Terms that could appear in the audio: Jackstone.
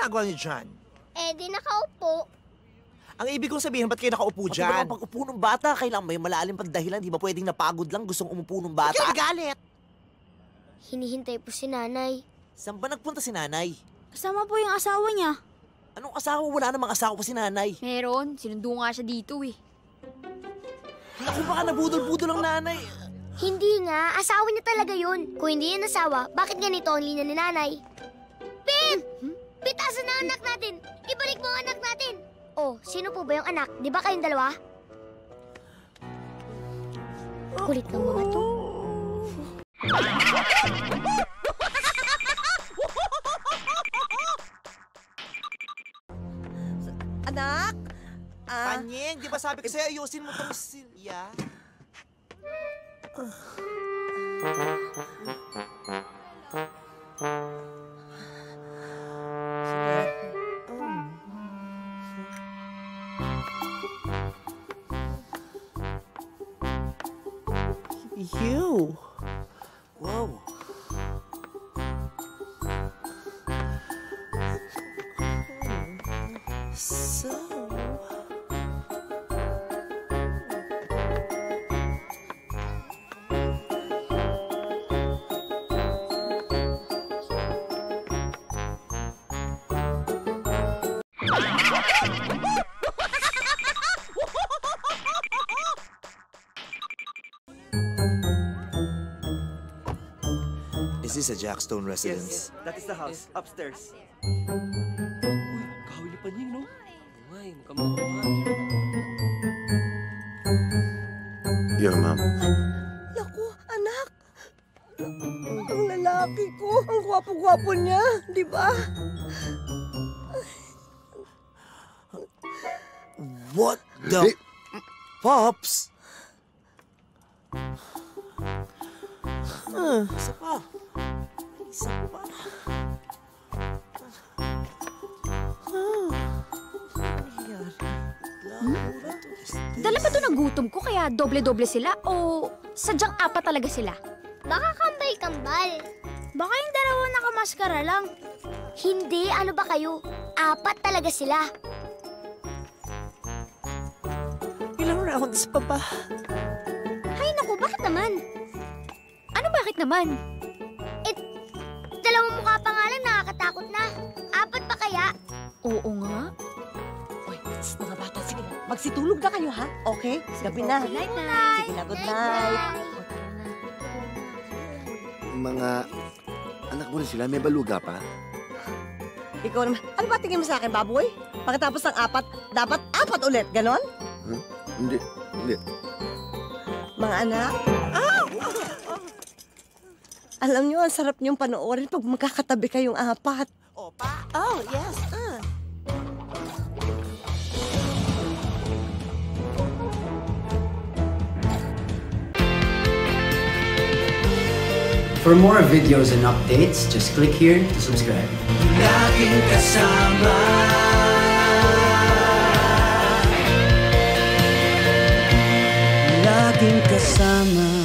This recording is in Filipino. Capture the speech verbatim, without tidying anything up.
ginagawa niyo dyan? Eh, di nakaupo. Ang ibig kong sabihin, ba't kayo nakaupo dyan? At diba pag-upo ng bata, kailangan may malalim pang dahilan. Di ba pwedeng napagod lang, gustong umupo ng bata? Ba't kayo nagalit? Hinihintay po si nanay. Saan ba nagpunta si nanay? Kasama po yung asawa niya. Anong asawa? Wala namang asawa pa si nanay. Meron. Sinundo nga siya dito eh. Naku, baka nabudol-budol ang nanay. Hindi nga. Asawa niya talaga yun. Kung hindi yun asawa, bakit ganito ang linya ni nanay? Pin! Hmm? Pitasan na anak natin! Ibalik mo ang anak natin! Oh, sino po ba yung anak? Di ba kayong dalawa? Kulit ng mga to. Anak? Ah. Panyeng, di ba sabi ko sa'yo, ayusin mo itong silya? You. Whoa. So. Is this a Jackstone residence? Yes, yes. That is the house. Yes. Upstairs. Uy, kahuli pa niya, no? Ay, magkamakawal. Your mom. Naku, anak. Ang lalaki ko. Ang gwapo-gwapo niya. Di ba? What the... Pops? Huh. Isa pa. Isa pa. Huh. Hmm? Dala ba ito ng gutom ko kaya doble-doble sila o sadyang apa talaga sila? Baka kambal-kambal. Baka yung dalawa nakamaskara lang. Hindi, ano ba kayo? Apat talaga sila. Ilang rounds pa ba? Hay naku, bakit naman? Ano bakit naman? Eh, dalawang mukha pa nga lang, nakakatakot na. Apat pa kaya? Oo nga. Uy, it's mga bata. Sige na, magsitulog na kayo ha? Okay? Gabi na. Good night, night. Sige na, good night. Mga anak mo na sila, may baluga pa? Ikaw naman. Ano ba tingin mo sa akin, baboy? Pagkatapos ng apat, dapat apat ulit. Ganon? Huh? Hindi, hindi. Mga anak? Ah! Alam niyo, ang sarap niyong panoorin pag magkakatabi kayong apat. Opa! Oh, yes! Uh. For more videos and updates, just click here to subscribe. Laging kasama. Laging kasama.